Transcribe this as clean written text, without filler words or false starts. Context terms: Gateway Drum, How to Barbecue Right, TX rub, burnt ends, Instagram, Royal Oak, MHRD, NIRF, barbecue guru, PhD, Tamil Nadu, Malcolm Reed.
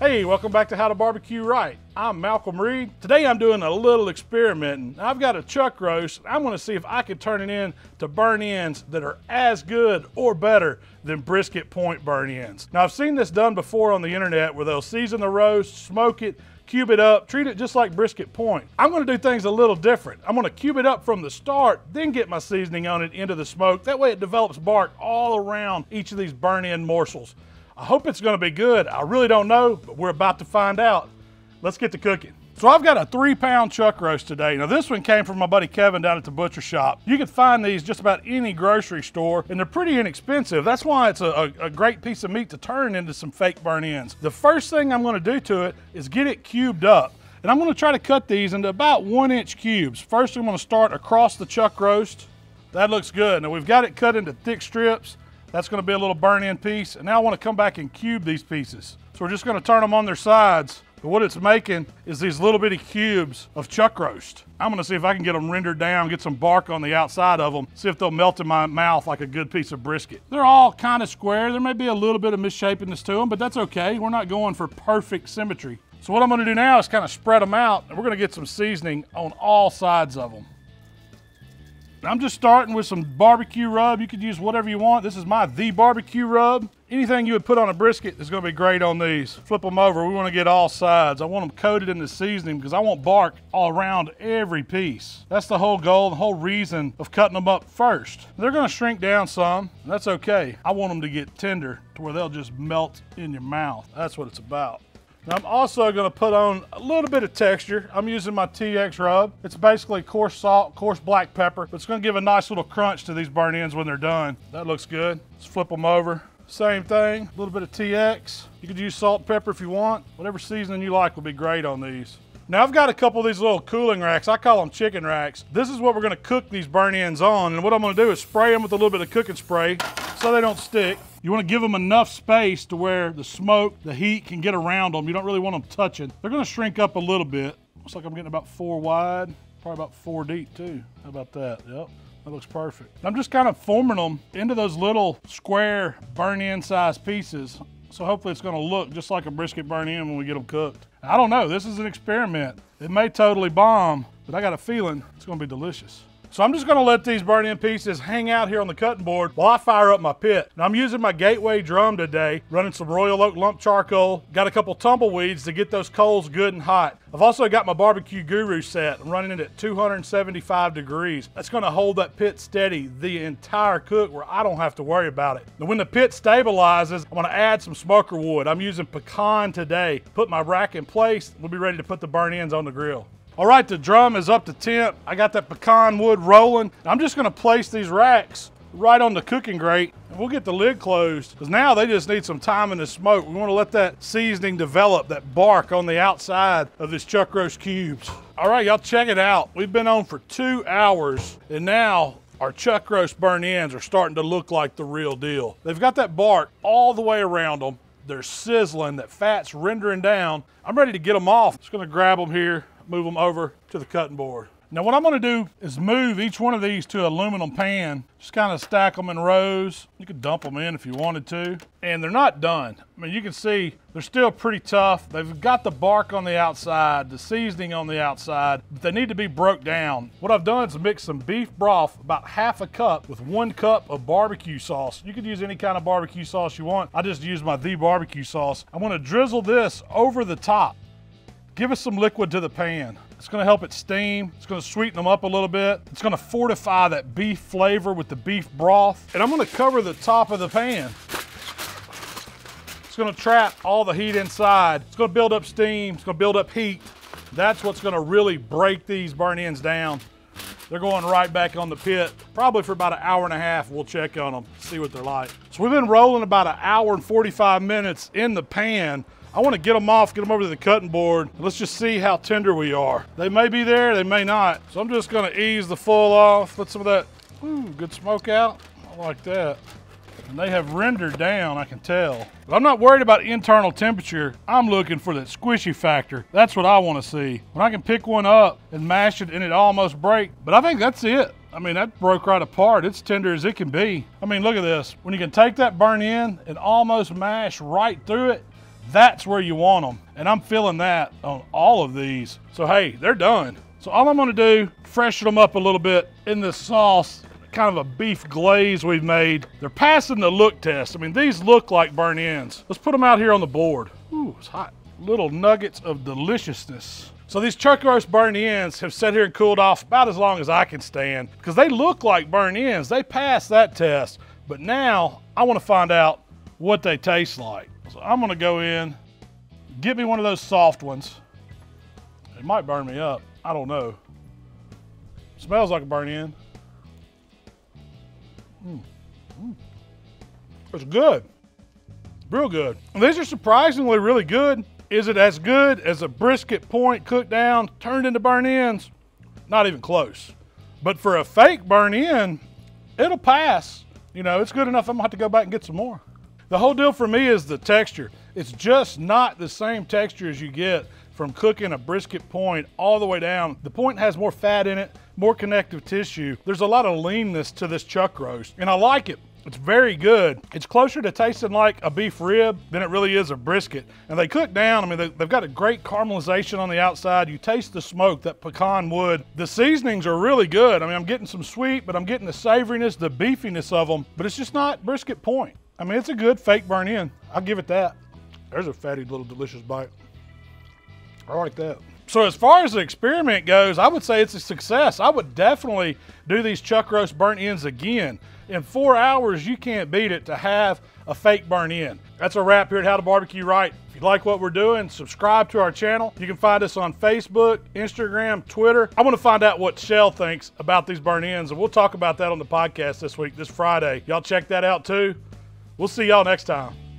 Hey, welcome back to How to Barbecue Right. I'm Malcolm Reed. Today I'm doing a little experimenting. I've got a chuck roast. I'm gonna see if I can turn it into burn ends that are as good or better than brisket point burn ends. Now I've seen this done before on the internet where they'll season the roast, smoke it, cube it up, treat it just like brisket point. I'm gonna do things a little different. I'm gonna cube it up from the start, then get my seasoning on it into the smoke. That way it develops bark all around each of these burn end morsels. I hope it's gonna be good. I really don't know, but we're about to find out. Let's get to cooking. So I've got a 3-pound chuck roast today. Now this one came from my buddy Kevin down at the butcher shop. You can find these just about any grocery store and they're pretty inexpensive. That's why it's a great piece of meat to turn into some fake burn ends. The first thing I'm gonna do to it is get it cubed up. And I'm gonna try to cut these into about 1-inch cubes. First, I'm gonna start across the chuck roast. That looks good. Now we've got it cut into thick strips. That's gonna be a little burn end piece. And now I wanna come back and cube these pieces. So we're just gonna turn them on their sides. But what it's making is these little bitty cubes of chuck roast. I'm gonna see if I can get them rendered down, get some bark on the outside of them, see if they'll melt in my mouth like a good piece of brisket. They're all kind of square. There may be a little bit of misshapenness to them, but that's okay. We're not going for perfect symmetry. So what I'm gonna do now is kind of spread them out and we're gonna get some seasoning on all sides of them. I'm just starting with some barbecue rub. You could use whatever you want. This is the barbecue rub. Anything you would put on a brisket is gonna be great on these. Flip them over, we wanna get all sides. I want them coated in the seasoning because I want bark all around every piece. That's the whole goal, the whole reason of cutting them up first. They're gonna shrink down some, and that's okay. I want them to get tender to where they'll just melt in your mouth. That's what it's about. Now I'm also gonna put on a little bit of texture. I'm using my TX rub. It's basically coarse salt, coarse black pepper, but it's gonna give a nice little crunch to these burn ends when they're done. That looks good. Let's flip them over. Same thing, a little bit of TX. You could use salt and pepper if you want. Whatever seasoning you like will be great on these. Now I've got a couple of these little cooling racks. I call them chicken racks. This is what we're gonna cook these burn ends on. And what I'm gonna do is spray them with a little bit of cooking spray so they don't stick. You want to give them enough space to where the smoke, the heat can get around them. You don't really want them touching. They're going to shrink up a little bit. Looks like I'm getting about 4 wide, probably about 4 deep too. How about that? Yep, that looks perfect. I'm just kind of forming them into those little square burn-in size pieces. So hopefully it's going to look just like a brisket burn-in when we get them cooked. I don't know. This is an experiment. It may totally bomb, but I got a feeling it's going to be delicious. So I'm just gonna let these burn end pieces hang out here on the cutting board while I fire up my pit. Now I'm using my Gateway Drum today, running some Royal Oak lump charcoal. Got a couple tumbleweeds to get those coals good and hot. I've also got my Barbecue Guru set. I'm running it at 275 degrees. That's gonna hold that pit steady the entire cook where I don't have to worry about it. Now when the pit stabilizes, I'm gonna add some smoker wood. I'm using pecan today. Put my rack in place, we'll be ready to put the burn ends on the grill. All right, the drum is up to temp. I got that pecan wood rolling. I'm just gonna place these racks right on the cooking grate and we'll get the lid closed because now they just need some time in the smoke. We wanna let that seasoning develop, that bark on the outside of this chuck roast cubes. All right, y'all check it out. We've been on for 2 hours and now our chuck roast burn ends are starting to look like the real deal. They've got that bark all the way around them. They're sizzling, that fat's rendering down. I'm ready to get them off. Just gonna grab them here, move them over to the cutting board. Now what I'm gonna do is move each one of these to an aluminum pan, just kind of stack them in rows. You could dump them in if you wanted to. And they're not done. I mean, you can see they're still pretty tough. They've got the bark on the outside, the seasoning on the outside, but they need to be broke down. What I've done is mix some beef broth, about half a cup with 1 cup of barbecue sauce. You could use any kind of barbecue sauce you want. I just use my The Barbecue Sauce. I'm gonna drizzle this over the top. Give us some liquid to the pan. It's gonna help it steam. It's gonna sweeten them up a little bit. It's gonna fortify that beef flavor with the beef broth. And I'm gonna cover the top of the pan. It's gonna trap all the heat inside. It's gonna build up steam. It's gonna build up heat. That's what's gonna really break these burn ends down. They're going right back on the pit. Probably for about 1.5 hours, we'll check on them, see what they're like. So we've been rolling about 1 hour and 45 minutes in the pan. I wanna get them off, get them over to the cutting board. Let's just see how tender we are. They may be there, they may not. So I'm just gonna ease the foil off, let some of that, ooh, good smoke out. I like that. And they have rendered down, I can tell. But I'm not worried about internal temperature. I'm looking for that squishy factor. That's what I wanna see. When I can pick one up and mash it and it almost break, but I think that's it. I mean, that broke right apart. It's tender as it can be. I mean, look at this. When you can take that burn in and almost mash right through it, That's where you want them. And I'm feeling that on all of these. So hey, they're done. So all I'm gonna do, freshen them up a little bit in this sauce, kind of a beef glaze we've made. They're passing the look test. I mean, these look like burnt ends. Let's put them out here on the board. Ooh, it's hot. Little nuggets of deliciousness. So these chuck roast burnt ends have sat here and cooled off about as long as I can stand because they look like burnt ends. They passed that test, but now I want to find out what they taste like. So I'm going to go in, get me one of those soft ones. It might burn me up. I don't know. Smells like a burnt end. It's good. Real good. These are surprisingly really good. Is it as good as a brisket point cooked down, turned into burnt ends? Not even close. But for a fake burnt end, it'll pass. You know, it's good enough. I'm gonna have to go back and get some more. The whole deal for me is the texture. It's just not the same texture as you get from cooking a brisket point all the way down. The point has more fat in it, more connective tissue. There's a lot of leanness to this chuck roast, and I like it. It's very good. It's closer to tasting like a beef rib than it really is a brisket. And they cook down. I mean, they've got a great caramelization on the outside. You taste the smoke, that pecan wood. The seasonings are really good. I mean, I'm getting some sweet, but I'm getting the savoriness, the beefiness of them. But it's just not brisket point. I mean, it's a good fake burnt end. I'll give it that. There's a fatty little delicious bite. I like that. So as far as the experiment goes, I would say it's a success. I would definitely do these chuck roast burnt ends again. In 4 hours, you can't beat it to have a fake burnt end. That's a wrap here at How to Barbecue Right. If you like what we're doing, subscribe to our channel. You can find us on Facebook, Instagram, Twitter. I want to find out what Shell thinks about these burnt ends, and we'll talk about that on the podcast this week, this Friday. Y'all check that out too. We'll see y'all next time.